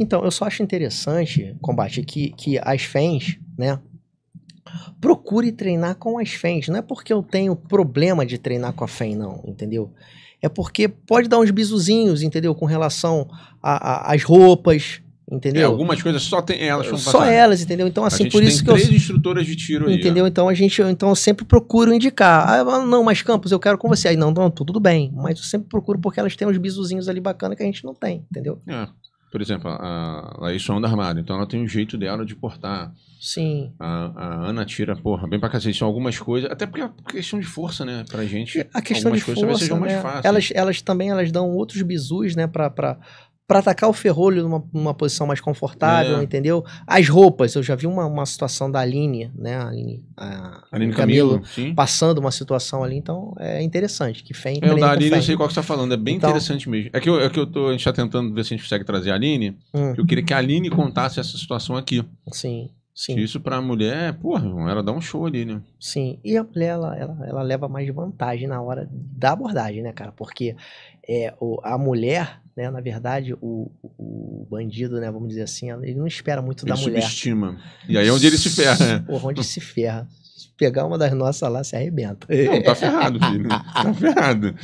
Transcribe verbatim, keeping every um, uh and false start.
Então, eu só acho interessante, Combate, que, que as fãs, né, procure treinar com as fãs. Não é porque eu tenho problema de treinar com a fã, não, entendeu? É porque pode dar uns bizuzinhos, entendeu? Com relação às roupas, entendeu? É, algumas coisas só tem elas. Só passar. Elas, entendeu? Então, assim, por isso que eu... A gente tem três instrutoras de tiro aí. Entendeu? Ó. Então, a gente, então, eu sempre procuro indicar. Ah, não, mas Campos, eu quero com você. Aí, não, não, tudo bem. Mas eu sempre procuro porque elas têm uns bizuzinhos ali bacana que a gente não tem, entendeu? É. Por exemplo, a Laís só anda armada, então ela tem um jeito dela de portar. Sim. A, a Ana tira, porra, bem pra cacete. São algumas coisas, até porque é questão de força, né, pra gente. A questão de força, talvez sejam mais fáceis. Elas, elas também elas dão outros bizus, né, pra... pra... Pra atacar o ferrolho numa, numa posição mais confortável, é. Entendeu? As roupas, eu já vi uma, uma situação da Aline, né? A Aline, a Aline Camilo, Camilo sim. Passando uma situação ali, então é interessante. Que fém, é, o da Aline fém. Eu sei qual que você tá falando, é bem então, interessante mesmo. É que, eu, é que eu tô, a gente tá tentando ver se a gente consegue trazer a Aline, hum. Eu queria que a Aline contasse essa situação aqui. Sim, sim. Isso pra mulher, porra, ela dá um show ali, né? Sim, e a mulher, ela, ela, ela leva mais vantagem na hora da abordagem, né, cara? Porque é, o, a mulher... Né? Na verdade, o, o bandido, né, vamos dizer assim, ele não espera muito ele da mulher. Ele subestima. E aí é onde ele se ferra. Né? Porra, onde se ferra. Se pegar uma das nossas lá, se arrebenta. Não, tá ferrado, filho. Tá ferrado.